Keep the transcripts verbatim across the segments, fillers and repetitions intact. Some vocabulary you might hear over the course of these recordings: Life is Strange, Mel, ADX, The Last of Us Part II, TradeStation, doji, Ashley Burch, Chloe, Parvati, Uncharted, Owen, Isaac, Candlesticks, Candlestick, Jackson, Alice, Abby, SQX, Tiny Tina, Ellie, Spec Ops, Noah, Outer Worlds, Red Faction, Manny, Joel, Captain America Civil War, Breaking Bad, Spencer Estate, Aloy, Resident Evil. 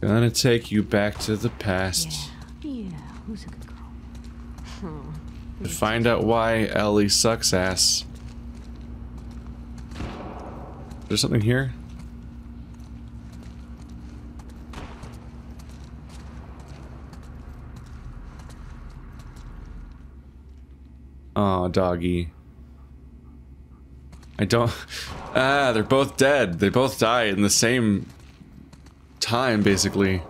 Gonna take you back to the past. Yeah. Yeah. Who's a good girl? Hmm. To find out why Ellie sucks ass. There's something here? Aw, oh, doggy. I don't... Ah, they're both dead. They both died in the same time, basically.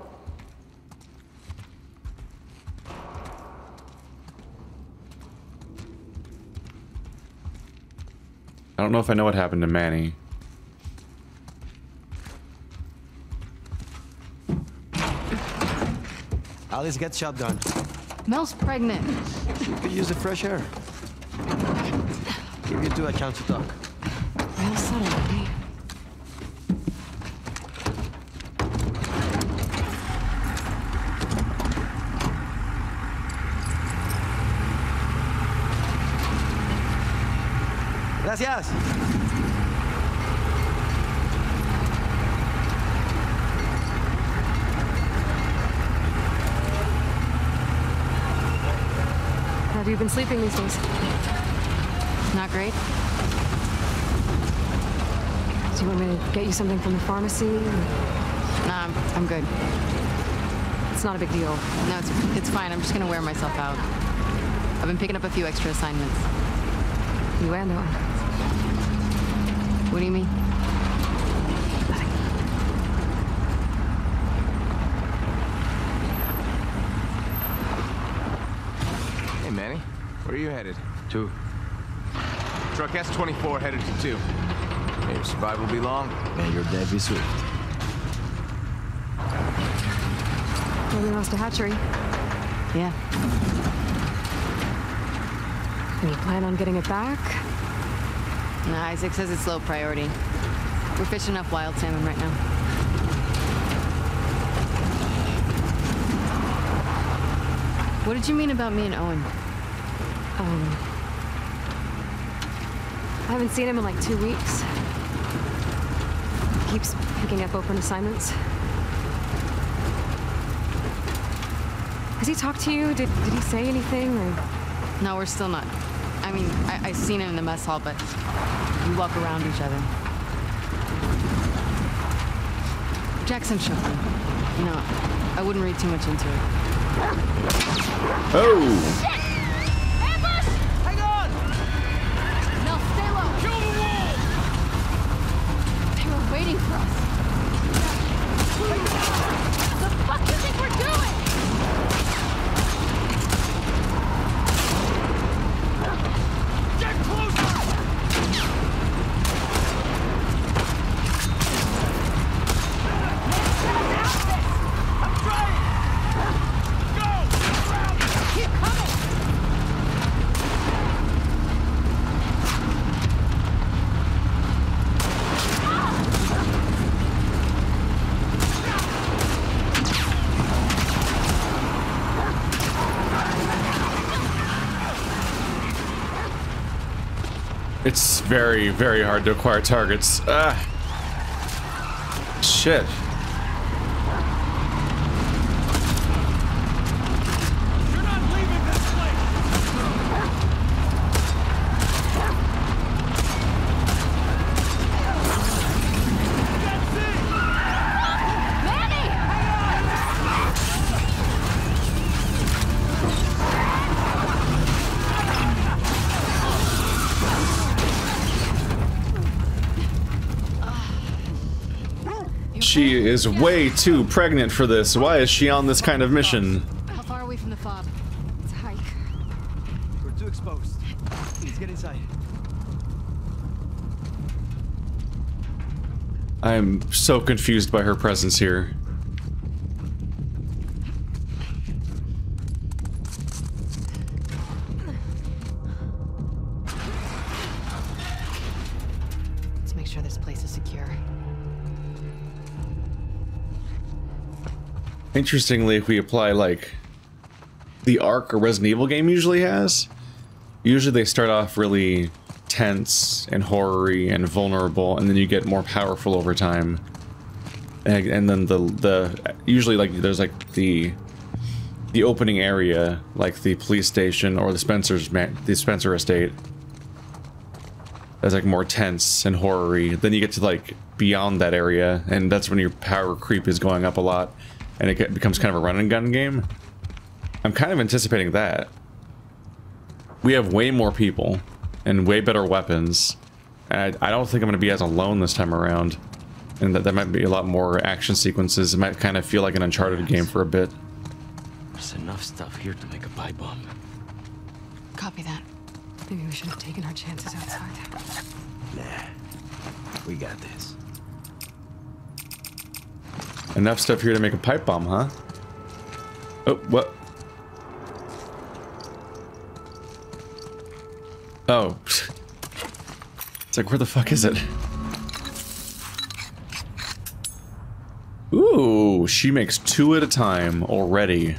I don't know if I know what happened to Manny. Alice gets shot done. Mel's pregnant. She could use the fresh air. Give you two a chance to talk. Real subtle, Gracias. How have you been sleeping these days? Not great? Do you want me to get you something from the pharmacy? Or... Nah, I'm, I'm good. It's not a big deal. No, it's, it's fine. I'm just gonna wear myself out. I've been picking up a few extra assignments. You and Noah. What do you mean? Hey, Manny. Where are you headed? Two. Truck S twenty-four headed to two. May your survival be long, and your dead be swift. Well, we lost a hatchery. Yeah. And you plan on getting it back? No, Isaac says it's low priority. We're fishing up wild salmon right now. What did you mean about me and Owen? Um... I haven't seen him in like two weeks. He keeps picking up open assignments. Has he talked to you? Did, did he say anything? Or... No, we're still not. I mean, I, I seen him in the mess hall, but... We walk around each other. Jackson shook me. You know, I wouldn't read too much into it. Oh! Shit! Ambush! Hang on! No, stay low! Kill the wall! They were waiting for us. What the fuck do you think we're doing? Get closer! It's very, very hard to acquire targets. Ah! Shit. You're not leaving this place! Manny! She is way too pregnant for this. Why is she on this kind of mission? How far away from the fob? It's a hike. We're too exposed. Let's get inside. I am so confused by her presence here. Let's make sure this place is secure. Interestingly, if we apply, like, the arc a Resident Evil game usually has, usually they start off really tense and horror-y and vulnerable, and then you get more powerful over time. and, and then the the usually like there's like the the opening area, like the police station or the Spencer's man, the Spencer Estate. That's like more tense and horror-y. Then you get to like beyond that area, and that's when your power creep is going up a lot, and it becomes kind of a run-and-gun game. I'm kind of anticipating that. We have way more people and way better weapons, and I, I don't think I'm going to be as alone this time around, and that there might be a lot more action sequences. It might kind of feel like an Uncharted game for a bit. There's enough stuff here to make a pipe bomb. Copy that. Maybe we should have taken our chances outside. Nah, we got this. Enough stuff here to make a pipe bomb, huh? Oh, what? Oh. It's like, where the fuck is it? Ooh, she makes two at a time already.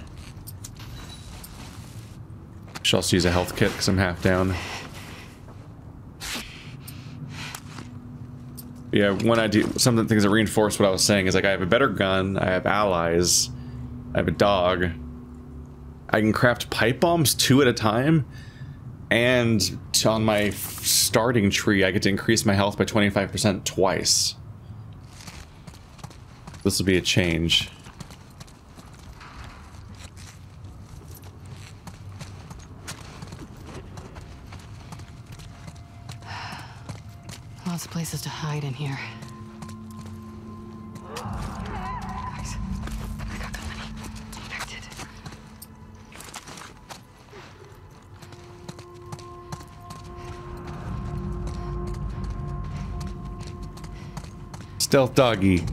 Should also use a health kit because I'm half down. Yeah, when I do some of the things that reinforce what I was saying is like I have a better gun, I have allies, I have a dog. I can craft pipe bombs two at a time, and on my starting tree I get to increase my health by twenty-five percent twice. This will be a change. Lots of places to hide in here. Guys, I got company. Infected. Stealth doggy.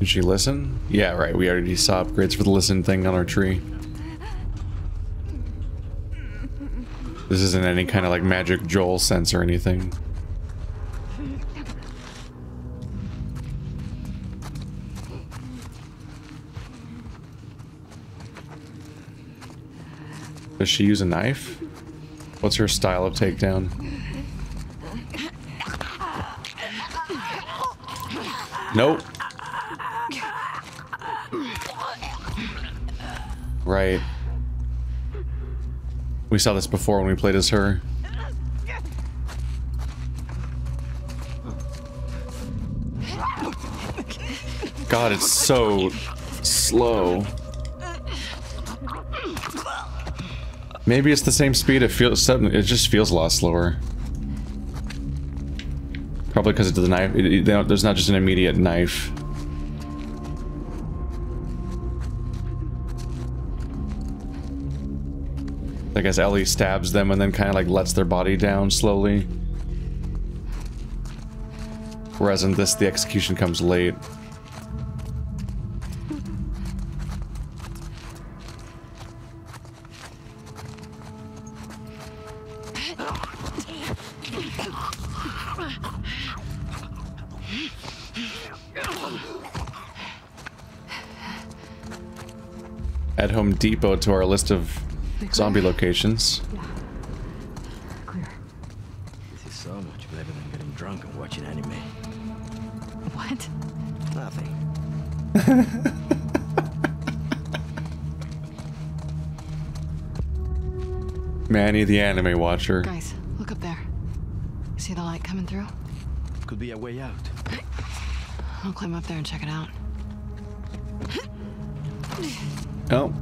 Did she listen? Yeah, right. We already saw upgrades for the listen thing on our tree. This isn't any kind of like magic Joel sense or anything. Does she use a knife? What's her style of takedown? Nope. Right. We saw this before when we played as her. God, it's so slow. Maybe it's the same speed. It feels suddenly. It just feels a lot slower. Probably because of the knife. It, it, there's not just an immediate knife. I guess Ellie stabs them and then kind of like lets their body down slowly. Whereas in this, the execution comes late. At Home Depot to our list of zombie locations. Yeah. Clear. This is so much better than getting drunk and watching anime. What? Nothing. Manny, the anime watcher. Guys, look up there. See the light coming through? Could be a way out. I'll climb up there and check it out. Oh.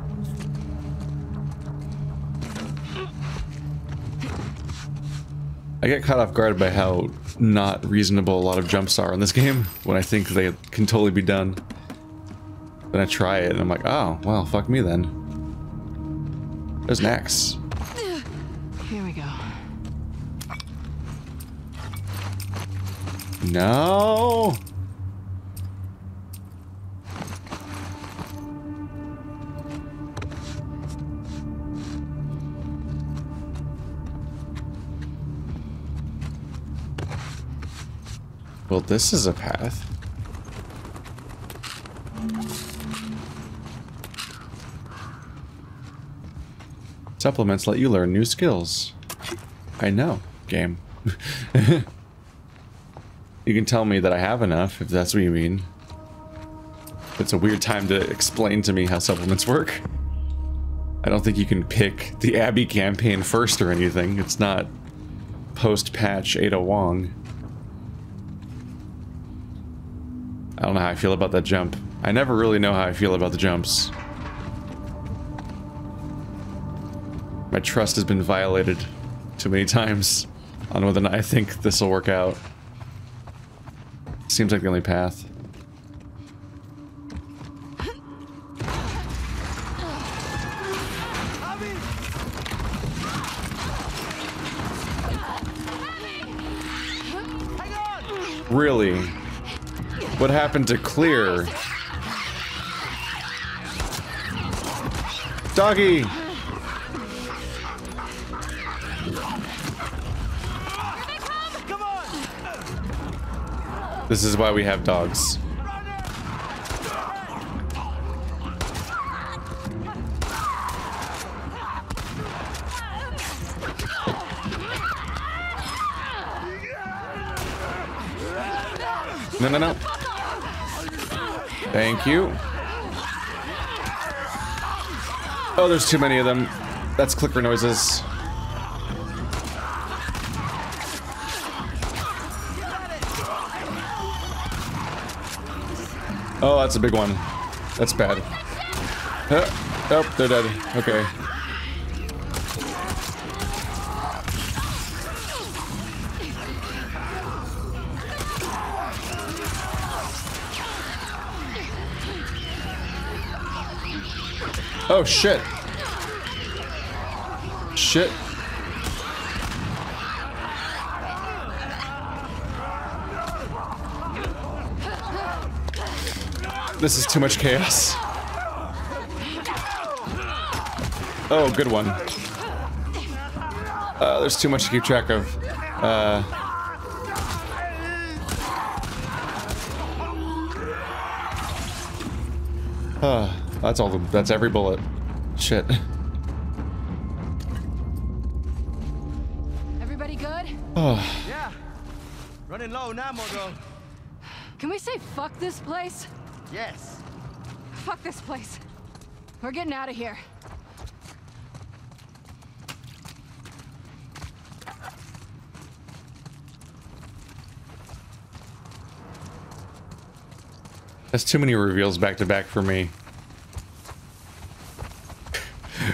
I get caught off guard by how not reasonable a lot of jumps are in this game when I think they can totally be done. Then I try it and I'm like, oh, well, fuck me then. There's an axe. Here we go. No! Well, this is a path. Supplements let you learn new skills. I know, game. You can tell me that I have enough, if that's what you mean. It's a weird time to explain to me how supplements work. I don't think you can pick the Abby campaign first or anything. It's not post-patch Ada Wong. I don't know how I feel about that jump. I never really know how I feel about the jumps. My trust has been violated too many times on whether or not I think this will work out. Seems like the only path. Really? What happened to clear? Doggy! This is why we have dogs. No, no, no. Thank you. Oh, there's too many of them. That's clicker noises. Oh, that's a big one. That's bad. Uh, oh, they're dead. Okay. Oh, shit. Shit. This is too much chaos. Oh, good one. Uh, there's too much to keep track of. Uh, uh, that's all the, that's every bullet. Shit. Everybody good? Oh. Yeah. Running low now, Mogo. Can we say fuck this place? Yes. Fuck this place. We're getting out of here. That's too many reveals back to back for me.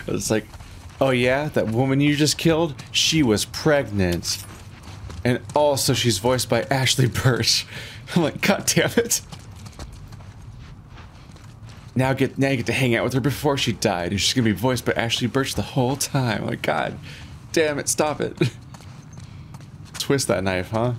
It's like, oh yeah, that woman you just killed, she was pregnant. And also she's voiced by Ashley Burch. I'm like, god damn it. Now get now you get to hang out with her before she died, and she's gonna be voiced by Ashley Burch the whole time. Like, god damn it, stop it. Twist that knife, huh?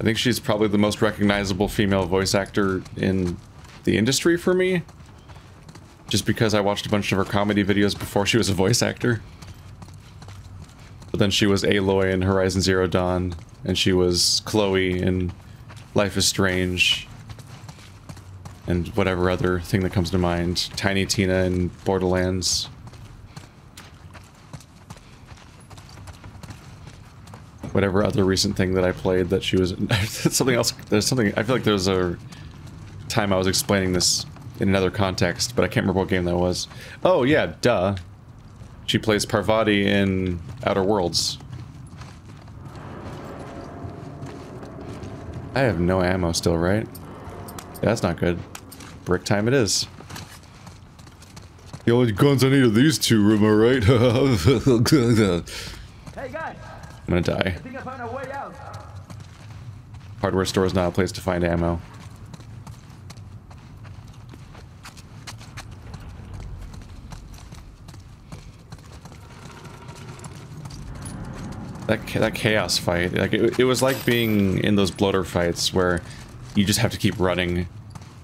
I think she's probably the most recognizable female voice actor in the industry for me. Just because I watched a bunch of her comedy videos before she was a voice actor. But then she was Aloy in Horizon Zero Dawn, and she was Chloe in Life is Strange, and whatever other thing that comes to mind. Tiny Tina in Borderlands. Whatever other recent thing that I played that she was in. Something else. There's something. I feel like there's a time I was explaining this in another context, but I can't remember what game that was. Oh, yeah, duh. She plays Parvati in Outer Worlds. I have no ammo still, right? Yeah, that's not good. Brick time it is. The only guns I need are these two, am I right? Hey guys! I'm gonna die. I think I found a way out. Hardware store is not a place to find ammo. That, that chaos fight, like it, it was like being in those bloater fights where you just have to keep running,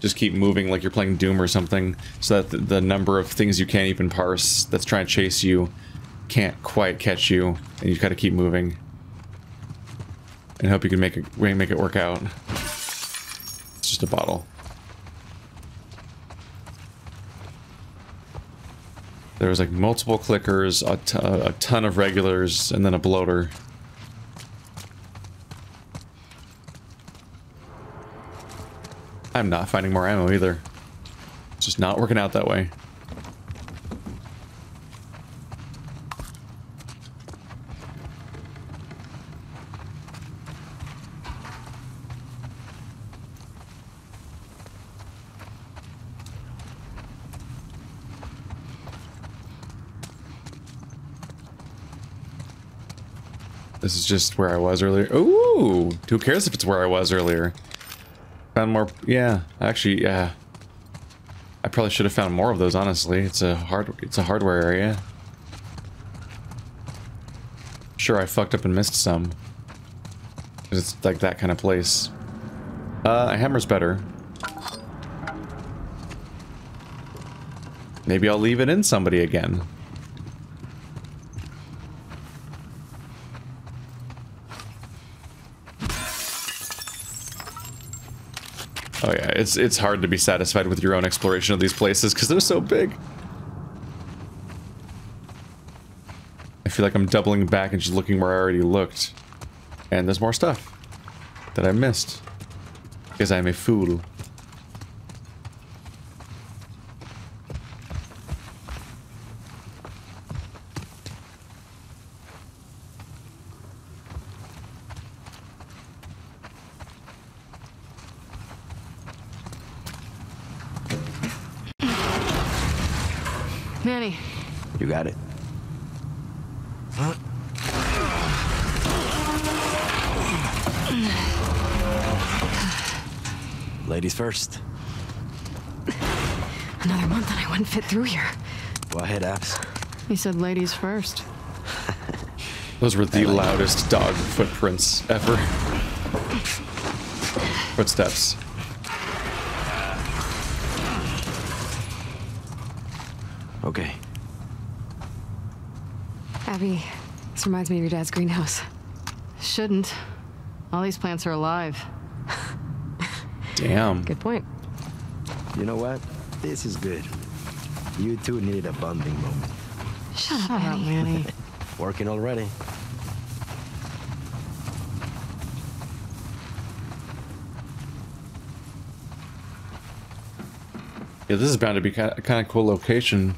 just keep moving like you're playing Doom or something, so that the, the number of things you can't even parse that's trying to chase you can't quite catch you, and you've got to keep moving. and hope you can make it make it work out. It's just a bottle. There was like multiple clickers, a, t a ton of regulars, and then a bloater. I'm not finding more ammo either. It's just not working out that way. This is just where I was earlier. Ooh! Who cares if it's where I was earlier? Found more. Yeah, actually, yeah. I probably should have found more of those. Honestly, it's a hard. It's a hardware area. Sure, I fucked up and missed some. Cause it's like that kind of place. Uh, a hammer's better. Maybe I'll leave it in somebody again. Oh yeah, it's it's hard to be satisfied with your own exploration of these places because they're so big. I feel like I'm doubling back and just looking where I already looked. And there's more stuff that I missed. Because I'm a fool. Manny. You got it. Huh? Ladies first. Another month and I wouldn't fit through here. Go ahead, Abs. He said ladies first. Those were the loudest dog footprints ever. Footsteps. Okay. Abby, this reminds me of your dad's greenhouse. Shouldn't. All these plants are alive. Damn. Good point. You know what? This is good. You two needed a bonding moment. Shut, Shut up, Manny. Manny. Working already. Yeah, this is bound to be kind of, kind of cool location.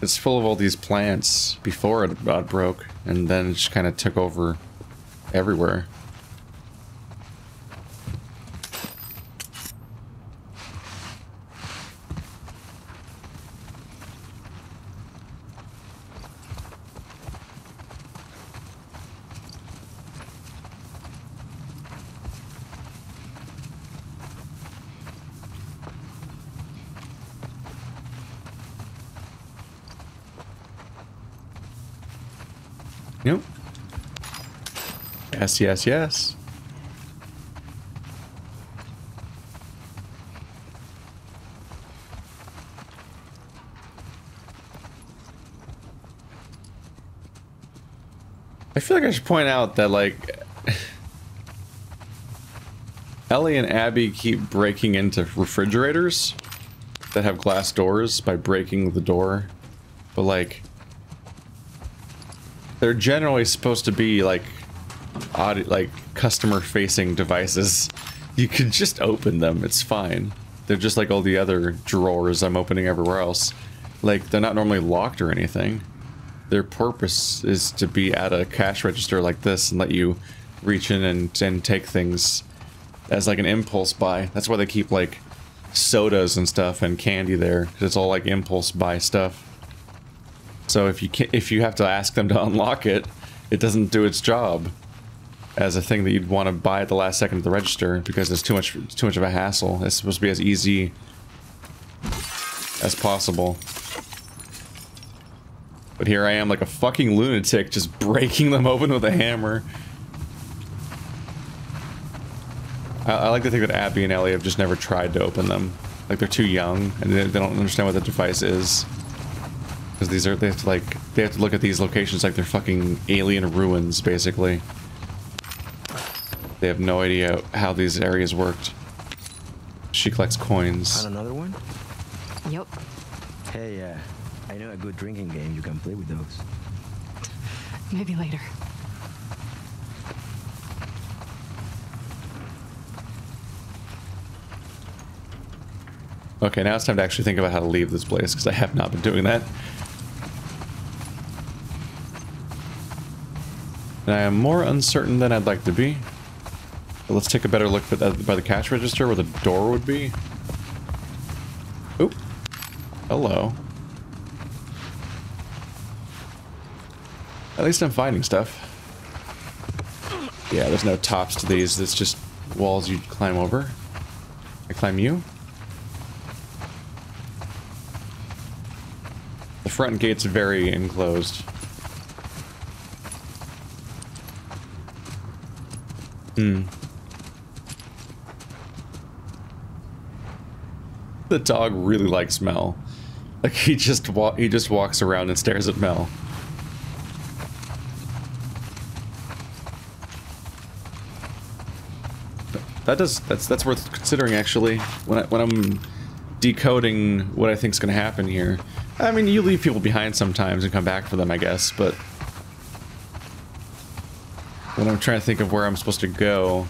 It's full of all these plants before it about broke, and then it just kind of took over everywhere. Nope. Yes, yes, yes. I feel like I should point out that, like, Ellie and Abby keep breaking into refrigerators that have glass doors by breaking the door, but, like, they're generally supposed to be like, odd, like customer-facing devices. You can just open them; it's fine. They're just like all the other drawers I'm opening everywhere else. Like they're not normally locked or anything. Their purpose is to be at a cash register like this and let you reach in and and take things as like an impulse buy. That's why they keep like sodas and stuff and candy there, 'cause it's all like impulse buy stuff. So if you can't, if you have to ask them to unlock it, it doesn't do its job as a thing that you'd want to buy at the last second of the register because it's too much it's too much of a hassle. It's supposed to be as easy as possible. But here I am like a fucking lunatic just breaking them open with a hammer. I, I like to think that Abby and Ellie have just never tried to open them. Like they're too young and they, they don't understand what the device is. Because these are, they have to like, they have to look at these locations like they're fucking alien ruins, basically. They have no idea how these areas worked. She collects coins. Found another one? Yep. Hey, uh, I know a good drinking game. You can play with those. Maybe later. Okay, now it's time to actually think about how to leave this place, because I have not been doing that. And I am more uncertain than I'd like to be. But let's take a better look at that by the cash register, where the door would be. Oop. Hello. At least I'm finding stuff. Yeah, there's no tops to these. It's just walls you climb over. I climb you. The front gate's very enclosed. Hmm. The dog really likes Mel. Like he just wa he just walks around and stares at Mel. That does that's that's worth considering actually. When I, when I'm decoding what I think's going to happen here. I mean, you leave people behind sometimes and come back for them, I guess, but when I'm trying to think of where I'm supposed to go,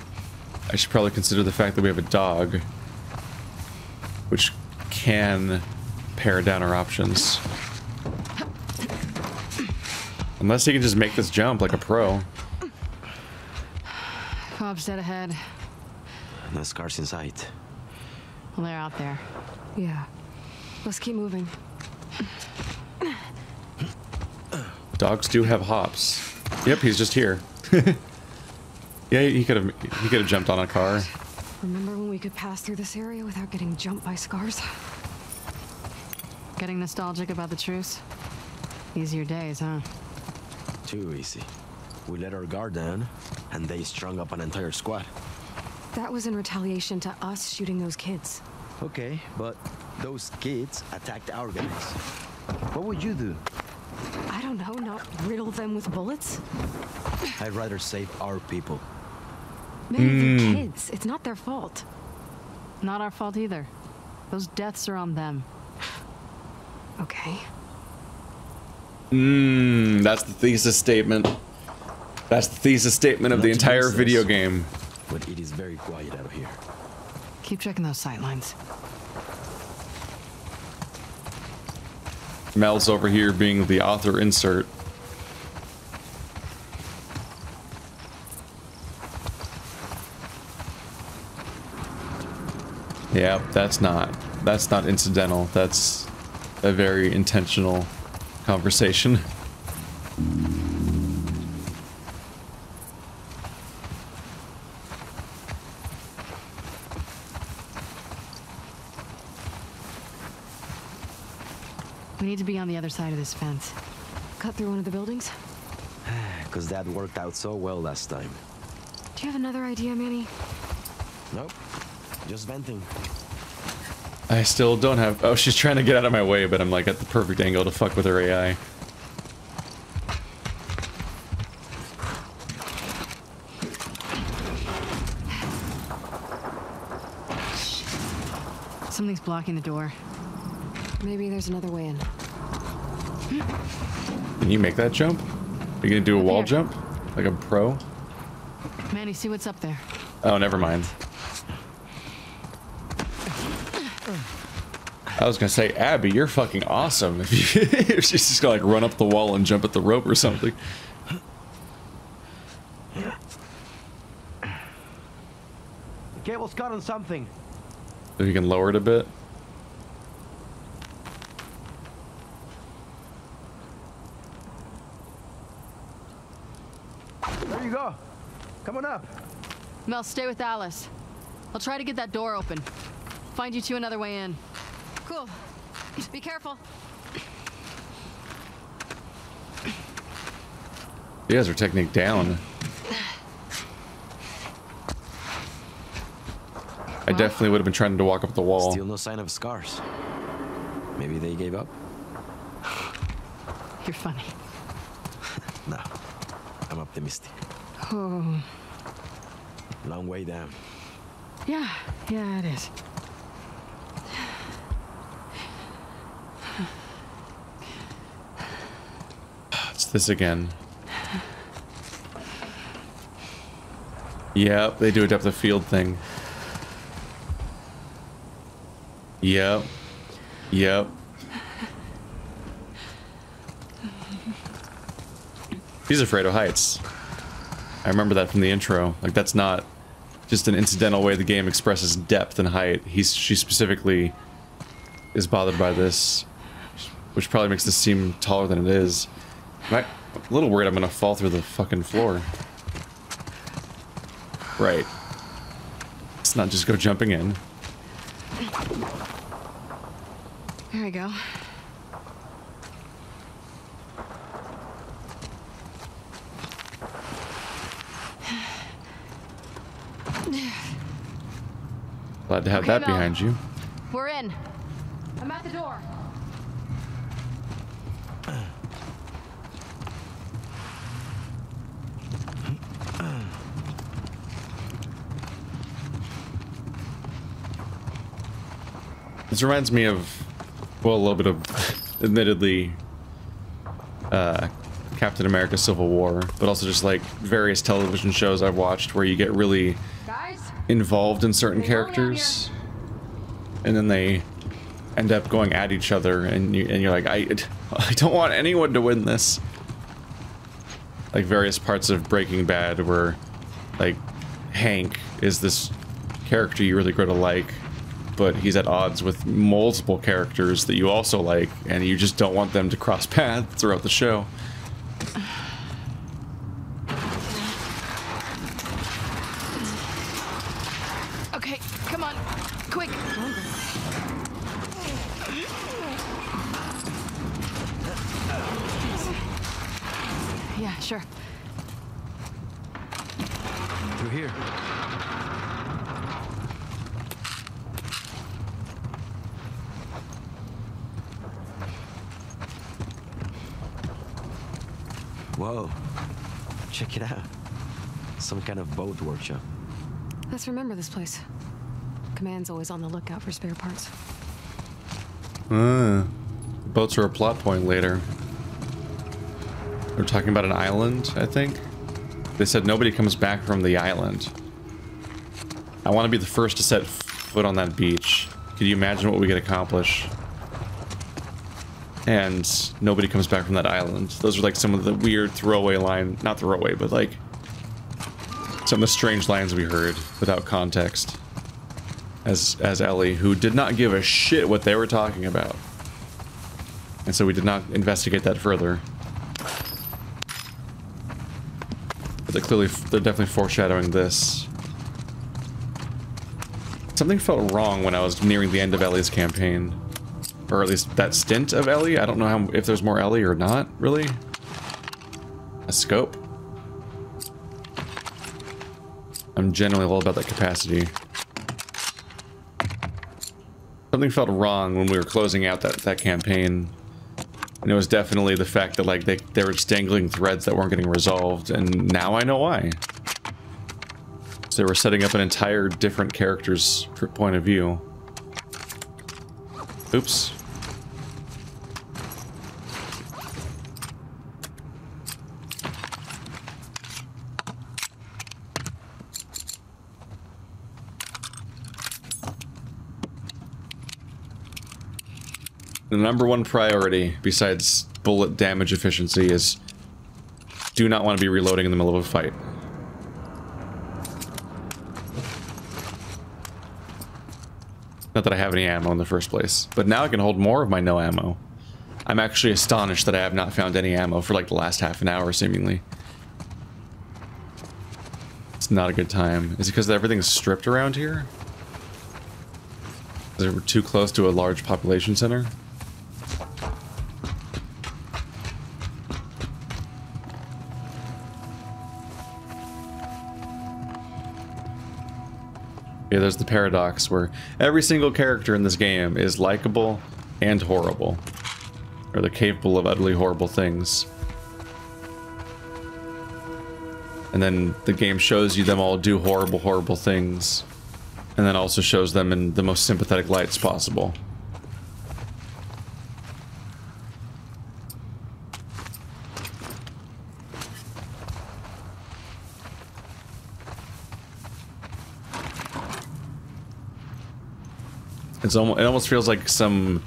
I should probably consider the fact that we have a dog, which can pare down our options. Unless he can just make this jump like a pro. Hobbs dead ahead. No scars in sight. Well, they're out there. Yeah. Let's keep moving. Dogs do have hops. Yep, he's just here. Yeah, he could have he could have jumped on a car. Remember when we could pass through this area without getting jumped by scars? Getting nostalgic about the truce? Easier days, huh? Too easy. We let our guard down, and they strung up an entire squad. That was in retaliation to us shooting those kids. Okay, but those kids attacked our guys. What would you do? I don't know, not riddle them with bullets? I'd rather save our people. Man, they're kids. It's not their fault. Not our fault either. Those deaths are on them. Okay. Mmm, that's the thesis statement. That's the thesis statement of the entire video game. But it is very quiet out here. Keep checking those sightlines. Mel's over here being the author insert. Yeah, that's not that's not incidental. That's a very intentional conversation. We need to be on the other side of this fence. Cut through one of the buildings? Because that worked out so well last time. Do you have another idea, Manny? Nope. Just venting. I still don't have... Oh, she's trying to get out of my way, but I'm like at the perfect angle to fuck with her A I. Something's blocking the door. Maybe there's another way in. Can you make that jump? Are you gonna do a wall jump? Like a pro? Manny, see what's up there. Oh, never mind. I was gonna say, Abby, you're fucking awesome. If, you, if she's just gonna like run up the wall and jump at the rope or something. The cable's got on something. If you can lower it a bit. Mel, stay with Alice. I'll try to get that door open. Find you two another way in. Cool. Be careful. You guys are technique down. Well, I definitely would have been trying to walk up the wall. Still no sign of scars. Maybe they gave up. You're funny. No, I'm optimistic. Oh. Long way down. Yeah, yeah, it is. It's this again. Yep, they do a depth of field thing. Yep. Yep. He's afraid of heights. I remember that from the intro. Like, that's not just an incidental way the game expresses depth and height. He's she specifically is bothered by this, which probably makes this seem taller than it is. I'm a little worried I'm gonna fall through the fucking floor. Right. Let's not just go jumping in. There we go. Glad to have okay, that Mel. Behind you. We're in. I'm at the door. This reminds me of, well, a little bit of, admittedly, uh, Captain America Civil War, but also just like various television shows I've watched where you get really Guys? involved in certain they characters, and then they end up going at each other, and, you, and you're like, I, I don't want anyone to win this. Like various parts of Breaking Bad where, like, Hank is this character you really grow to like, but he's at odds with multiple characters that you also like, and you just don't want them to cross paths throughout the show. Okay, come on, quick. Yeah, sure. Through here. Whoa, check it out. Some kind of boat workshop. Let's remember this place. Command's always on the lookout for spare parts. Uh, boats are a plot point later. They're talking about an island, I think. They said nobody comes back from the island. I want to be the first to set foot on that beach. Could you imagine what we could accomplish? And nobody comes back from that island. Those are like some of the weird throwaway line, not throwaway, but like some of the strange lines we heard without context as as Ellie, who did not give a shit what they were talking about. And so we did not investigate that further. But they clearly, they're definitely foreshadowing this. Something felt wrong when I was nearing the end of Ellie's campaign. Or at least that stint of Ellie. I don't know how, if there's more Ellie or not, really. A scope. I'm generally all about that capacity. Something felt wrong when we were closing out that, that campaign. And it was definitely the fact that like they, they were just dangling threads that weren't getting resolved. And now I know why. So they were setting up an entire different character's point of view. Oops. The number one priority, besides bullet damage efficiency, is do not want to be reloading in the middle of a fight. Not that I have any ammo in the first place, but now I can hold more of my no ammo. I'm actually astonished that I have not found any ammo for like the last half an hour, seemingly. It's not a good time. Is it because everything's stripped around here? Is it we're too close to a large population center? Yeah, there's the paradox where every single character in this game is likable and horrible. Or they're capable of utterly horrible things. And then the game shows you them all do horrible, horrible things. And then also shows them in the most sympathetic lights possible. It's almost, it almost feels like some...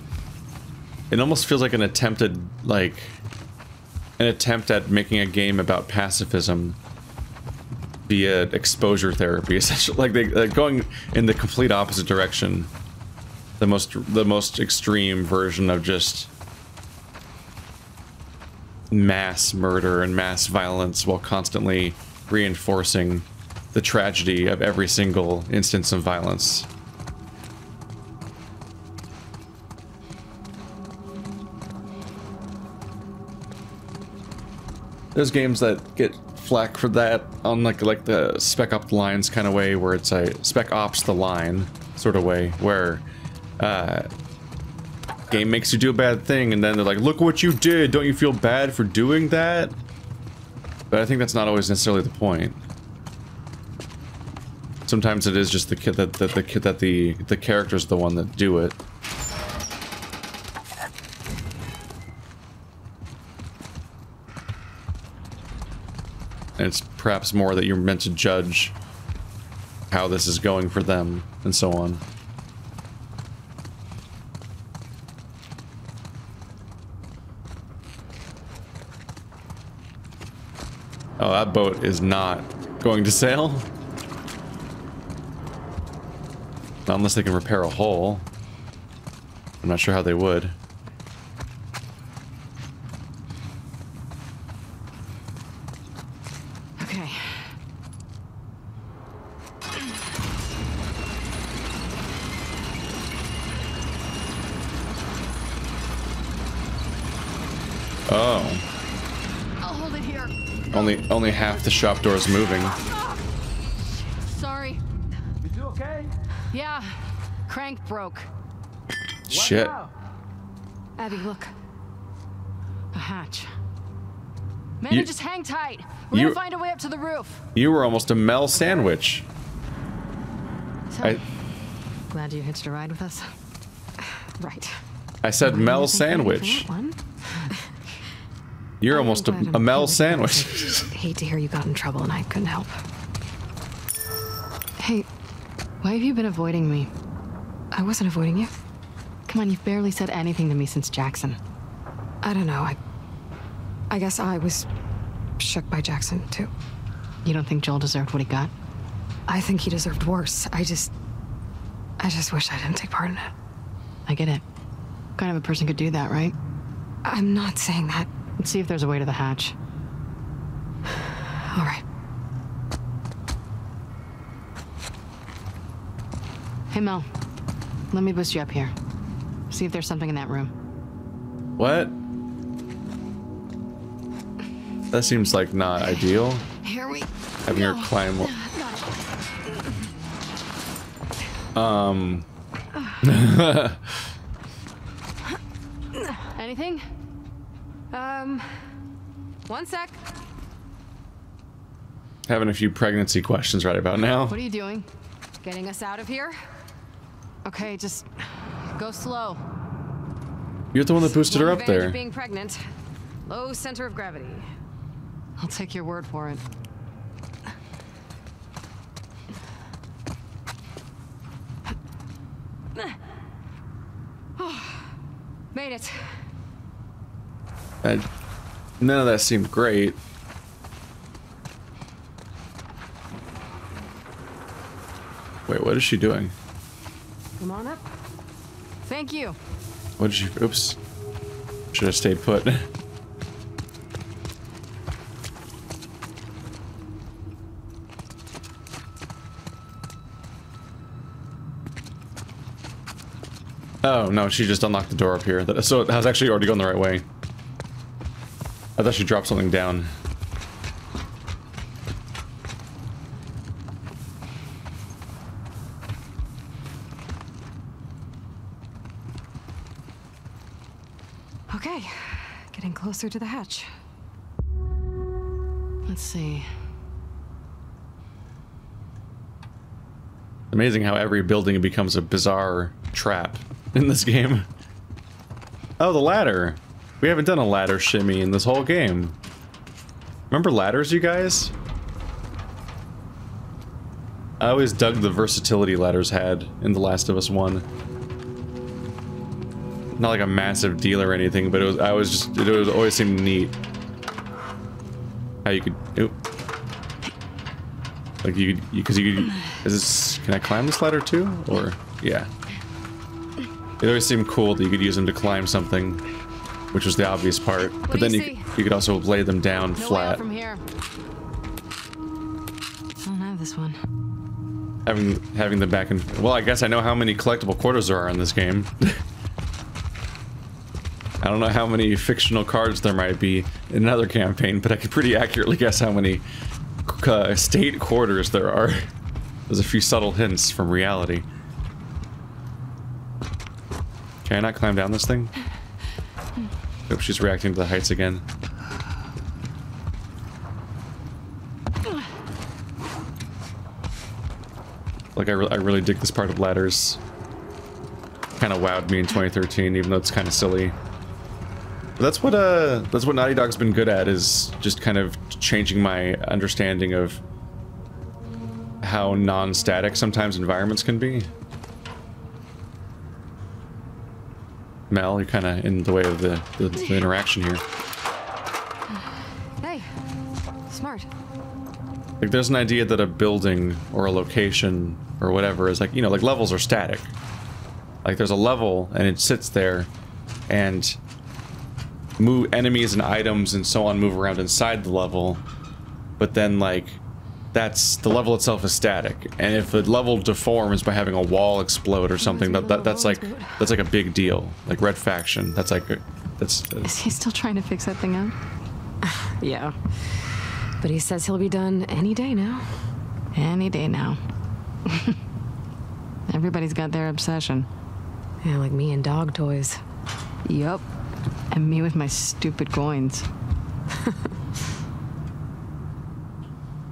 It almost feels like an attempted, like... An attempt at making a game about pacifism via exposure therapy, essentially. Like, they, like going in the complete opposite direction. The most, the most extreme version of just... mass murder and mass violence while constantly reinforcing the tragedy of every single instance of violence. There's games that get flack for that on like like the Spec Ops lines kind of way, where it's a Spec Ops the line sort of way, where uh, game makes you do a bad thing and then they're like, look what you did, don't you feel bad for doing that? But I think that's not always necessarily the point. Sometimes it is just the kid that, that the kid that the the character's the one that do it. And it's perhaps more that you're meant to judge how this is going for them, and so on. Oh, that boat is not going to sail. Not unless they can repair a hole. I'm not sure how they would. Only, only half the shop door is moving. Sorry. You do okay? Yeah. Crank broke. Shit. Abby, look. A hatch. Man, you, just hang tight. We're you, gonna find a way up to the roof. You were almost a Mel sandwich. So, I, glad you hitched a ride with us. Right. I said what Mel sandwich. You're almost a, a Mel sandwich. I hate to hear you got in trouble and I couldn't help. Hey, why have you been avoiding me? I wasn't avoiding you. Come on, you've barely said anything to me since Jackson. I don't know, I... I guess I was shook by Jackson, too. You don't think Joel deserved what he got? I think he deserved worse. I just... I just wish I didn't take part in it. I get it. What kind of a person could do that, right? I'm not saying that. Let's see if there's a way to the hatch. All right. Hey, Mel. Let me boost you up here. See if there's something in that room. What? That seems like not ideal. Here we Having no. her climb... Um... Anything? Um, one sec. Having a few pregnancy questions right about now. What are you doing? Getting us out of here? Okay, just go slow. You're the one that boosted her up there. Being pregnant. Low center of gravity. I'll take your word for it. Oh, made it. I, none of that seemed great. Wait, what is she doing? Come on up. Thank you. What did she? Oops. Should have stayed put. Oh no, she just unlocked the door up here. That, so it has actually already gone the right way. I thought she dropped something down. Okay, getting closer to the hatch. Let's see. Amazing how every building becomes a bizarre trap in this game. Oh, the ladder. We haven't done a ladder shimmy in this whole game. Remember ladders, you guys? I always dug the versatility ladders had in The Last of Us one. Not like a massive deal or anything, but it was, I was just, it was, always seemed neat. How you could, oop. Like you could, because you, you could, is this, can I climb this ladder too? Or, yeah. It always seemed cool that you could use them to climb something, which was the obvious part. But then you, you could also lay them down flat. From here. I don't have this one. Having, having them back and, well, I guess I know how many collectible quarters there are in this game. I don't know how many fictional cards there might be in another campaign, but I could pretty accurately guess how many Uh, state quarters there are. There's a few subtle hints from reality. Can I not climb down this thing? Oh, she's reacting to the heights again. Like, I, re I really dig this part of ladders. Kind of wowed me in twenty thirteen, even though it's kind of silly. That's what uh, that's what Naughty Dog's been good at, is just kind of changing my understanding of how non-static sometimes environments can be. Mel, you're kind of in the way of the, the, the interaction here. Hey, smart. Like, there's an idea that a building or a location or whatever is like, you know, like levels are static. Like, there's a level and it sits there, and move enemies and items and so on move around inside the level, but then, like, that's the level itself is static, and if the level deforms by having a wall explode or something, that, that that's like that's like a big deal. Like Red Faction, that's like a, that's, that's. Is he still trying to fix that thing up? Yeah, but he says he'll be done any day now. Any day now. Everybody's got their obsession. Yeah, like me and dog toys. Yup. And me with my stupid coins.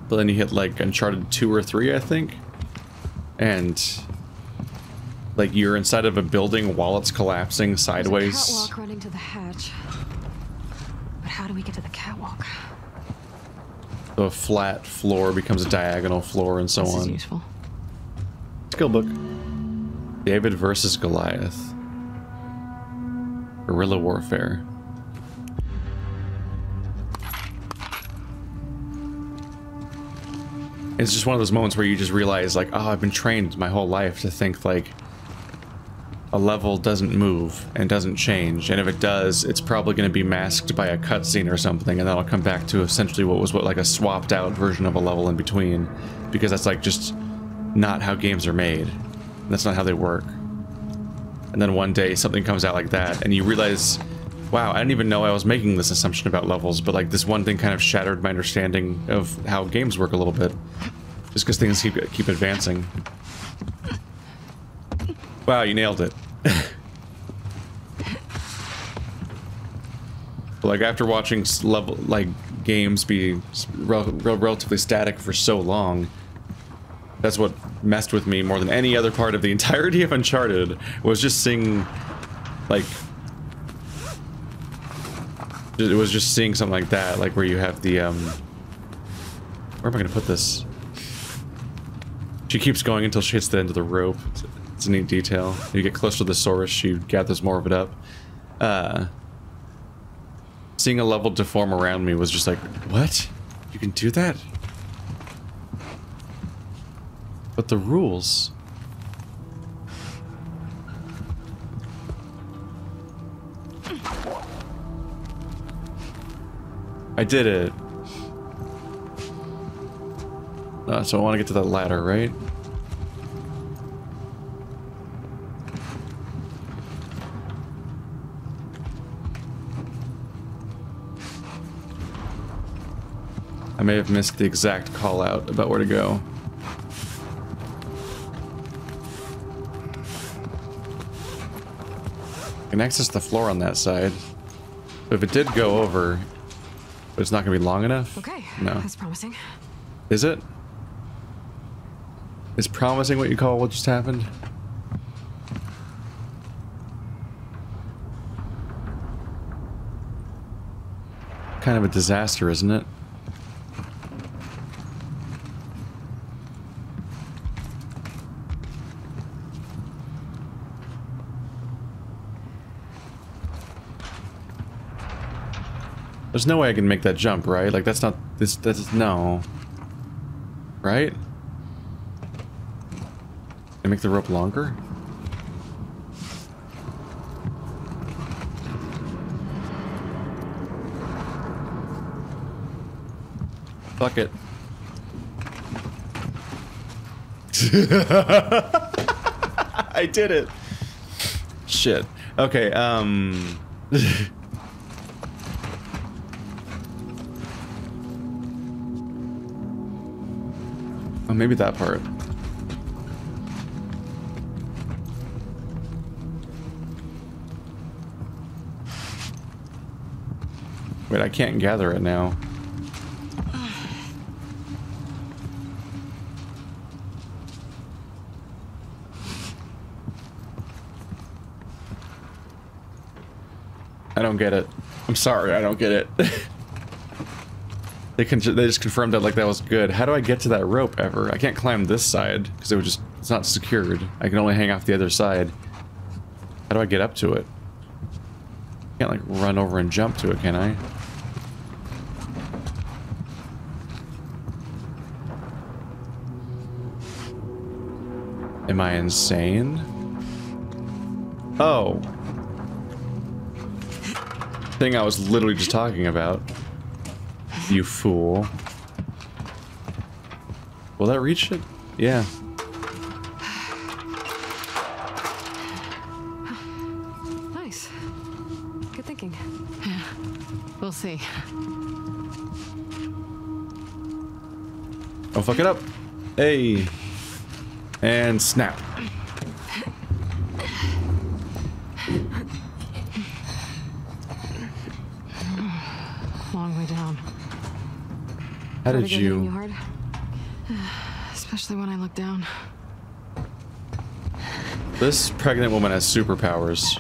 But then you hit like Uncharted two or three, I think. And like you're inside of a building while it's collapsing sideways. There's a catwalk running to the hatch. But how do we get to the catwalk? So a flat floor becomes a diagonal floor and so this on. This is useful. Skill book. David versus Goliath. Guerrilla warfare. It's just one of those moments where you just realize, like, oh, I've been trained my whole life to think, like, a level doesn't move and doesn't change, and if it does, it's probably going to be masked by a cutscene or something, and that'll come back to essentially what was what like a swapped out version of a level in between, because that's like just not how games are made. That's not how they work. And then one day something comes out like that, and you realize, wow, I didn't even know I was making this assumption about levels, but like this one thing kind of shattered my understanding of how games work a little bit. Just because things keep, keep advancing. Wow, you nailed it. But like after watching level, like games be rel rel relatively static for so long, that's what messed with me more than any other part of the entirety of Uncharted, was just seeing, like, it was just seeing something like that, like where you have the, um, where am I going to put this? She keeps going until she hits the end of the rope. It's, it's a neat detail. You get closer to the source, she gathers more of it up. Uh, seeing a level deform around me was just like, what? You can do that? But the rules. I did it. Uh, so I want to get to that ladder, right? I may have missed the exact call out about where to go. Can access the floor on that side. So if it did go over, but it's not going to be long enough. Okay, no. That's promising. Is it? Is promising what you call what just happened? Kind of a disaster, isn't it? There's no way I can make that jump, right? Like, that's not... This. That's... No. Right? Can I make the rope longer? Fuck it. I did it! Shit. Okay, um... Oh, maybe that part. Wait, I can't gather it now. I don't get it. I'm sorry, I don't get it. They can, they just confirmed that like that was good. How do I get to that rope ever? I can't climb this side because it would just, it's not secured. I can only hang off the other side. How do I get up to it? Can't like run over and jump to it, can I? Am I insane? Oh. Thing I was literally just talking about. You fool. Will that reach it? Yeah. Nice. Good thinking. Yeah. We'll see. Don't fuck it up. Hey. And snap. How did you? Hard. Especially when I look down. This pregnant woman has superpowers.